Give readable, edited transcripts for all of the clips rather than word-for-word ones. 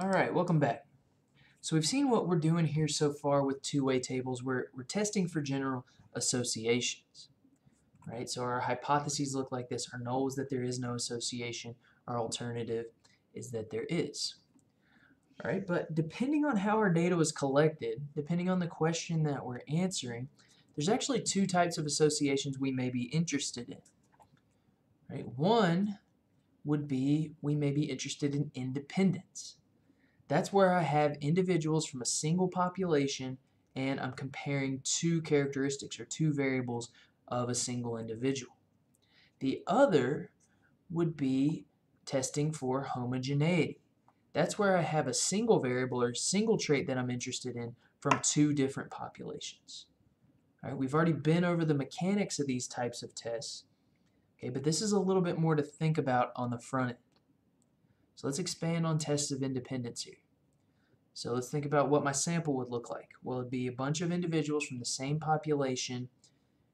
Alright, welcome back. So we've seen what we're doing here so far with two-way tables. We're testing for general associations. Right? So our hypotheses look like this. Our null is that there is no association. Our alternative is that there is. Alright, but depending on how our data was collected, depending on the question that we're answering, there's actually two types of associations we may be interested in. Right? One would be we may be interested in independence. That's where I have individuals from a single population and I'm comparing two characteristics or two variables of a single individual. The other would be testing for homogeneity. That's where I have a single variable or single trait that I'm interested in from two different populations. All right, we've already been over the mechanics of these types of tests, okay, but this is a little bit more to think about on the front end. So let's expand on tests of independence here. So let's think about what my sample would look like. Well, it'd be a bunch of individuals from the same population,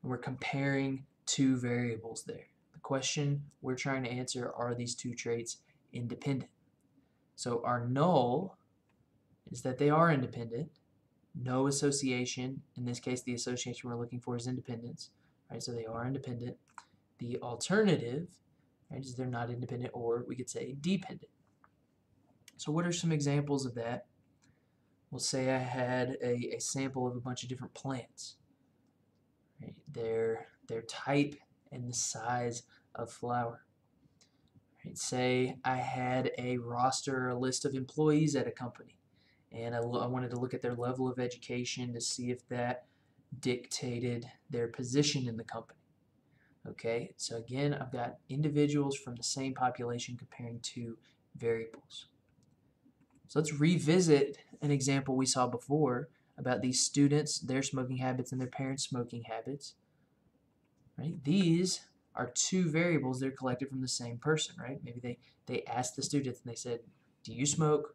and we're comparing two variables there. The question we're trying to answer, are these two traits independent? So our null is that they are independent, no association. In this case, the association we're looking for is independence. Right, so they are independent. The alternative, right, is they're not independent, or we could say dependent. So what are some examples of that? We'll say I had a sample of a bunch of different plants. Right, their type and the size of flower. Right, say I had a roster or a list of employees at a company, and I wanted to look at their level of education to see if that dictated their position in the company. Okay, so again, I've got individuals from the same population comparing two variables. So let's revisit an example we saw before about these students, their smoking habits, and their parents' smoking habits. Right? These are two variables that are collected from the same person, right? Maybe they asked the students and they said, do you smoke?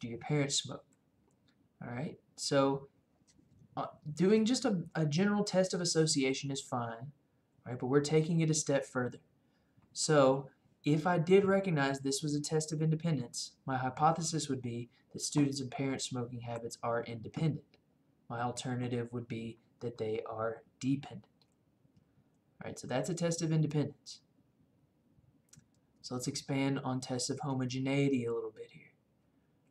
Do your parents smoke? All right, so doing just a general test of association is fine. Right, but we're taking it a step further. So if I did recognize this was a test of independence, my hypothesis would be that students and parents' smoking habits are independent. My alternative would be that they are dependent. All right, so that's a test of independence. So let's expand on tests of homogeneity a little bit here.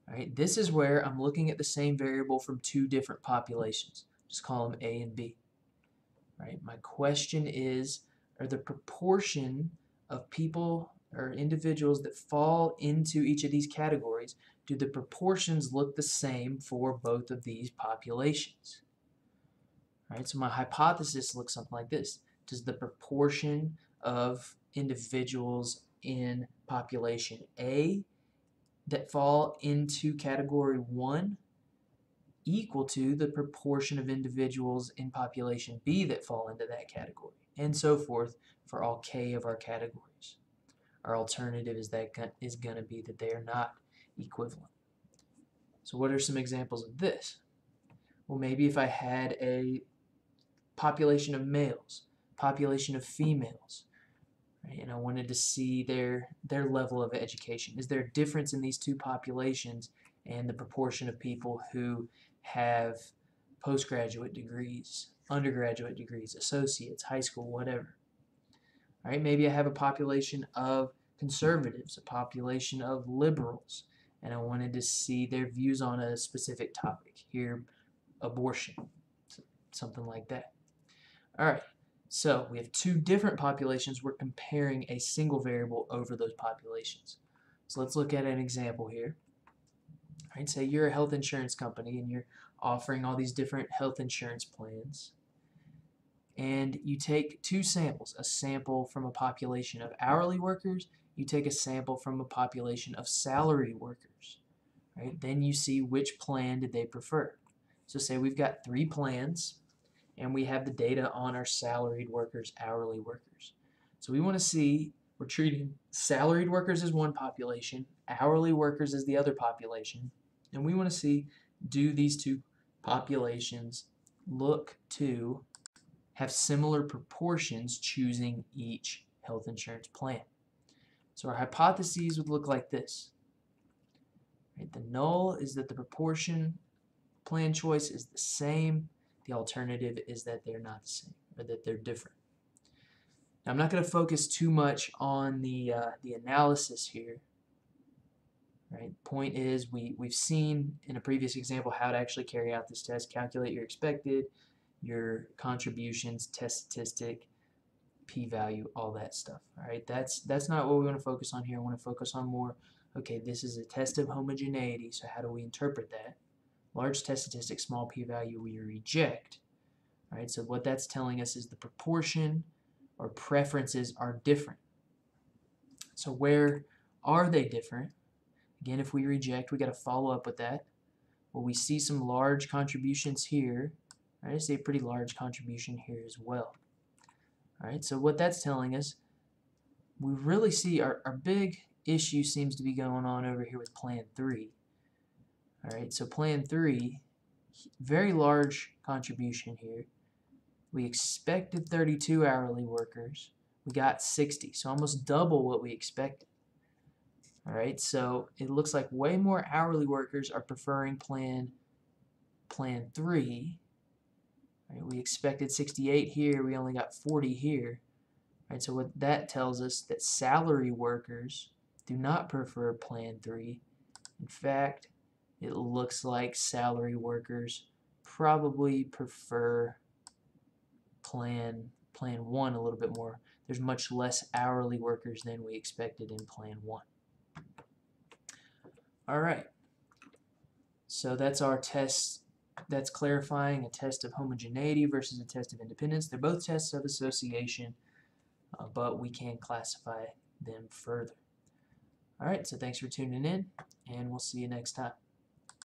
All right, this is where I'm looking at the same variable from two different populations. Just call them A and B. Right? My question is, are the proportion of people or individuals that fall into each of these categories, do the proportions look the same for both of these populations? All right, so my hypothesis looks something like this. Does the proportion of individuals in population A that fall into category 1 equal to the proportion of individuals in population B that fall into that category, and so forth for all k of our categories? Our alternative is that is going to be that they are not equivalent. So what are some examples of this? Well, maybe if I had a population of males, population of females, right, and I wanted to see their level of education. Is there a difference in these two populations and the proportion of people who have postgraduate degrees, undergraduate degrees, associates, high school, whatever? All right, maybe I have a population of conservatives, a population of liberals, and I wanted to see their views on a specific topic, here abortion, something like that. All right, so we have two different populations. We're comparing a single variable over those populations. So let's look at an example here. Right, say you're a health insurance company and you're offering all these different health insurance plans, and you take two samples, a sample from a population of hourly workers, you take a sample from a population of salary workers. Right? Then you see which plan did they prefer. So say we've got three plans and we have the data on our salaried workers, hourly workers. So we want to see, we're treating salaried workers as one population, hourly workers as the other population. And we want to see, do these two populations look to have similar proportions choosing each health insurance plan? So our hypotheses would look like this. Right? The null is that the proportion plan choice is the same. The alternative is that they're not the same, or that they're different. Now, I'm not going to focus too much on the analysis here. Right? Point is, we've seen in a previous example how to actually carry out this test. Calculate your expected, your contributions, test statistic, p-value, all that stuff. All right, that's not what we want to focus on here. I want to focus on more, okay, this is a test of homogeneity, so how do we interpret that? Large test statistic, small p-value, we reject. All right, so what that's telling us is the proportion or preferences are different. So where are they different? Again, if we reject, we got to follow up with that. Well, we see some large contributions here. Right? I see a pretty large contribution here as well. All right, so what that's telling us, we really see our big issue seems to be going on over here with Plan 3. All right, so Plan 3, very large contribution here. We expected 32 hourly workers. We got 60, so almost double what we expected. All right, so it looks like way more hourly workers are preferring plan 3. Right, we expected 68 here, we only got 40 here. Right, so what that tells us that salary workers do not prefer Plan 3. In fact, it looks like salary workers probably prefer plan 1 a little bit more. There's much less hourly workers than we expected in Plan 1. Alright, so that's our test. That's clarifying a test of homogeneity versus a test of independence. They're both tests of association, but we can classify them further. Alright, so thanks for tuning in, and we'll see you next time.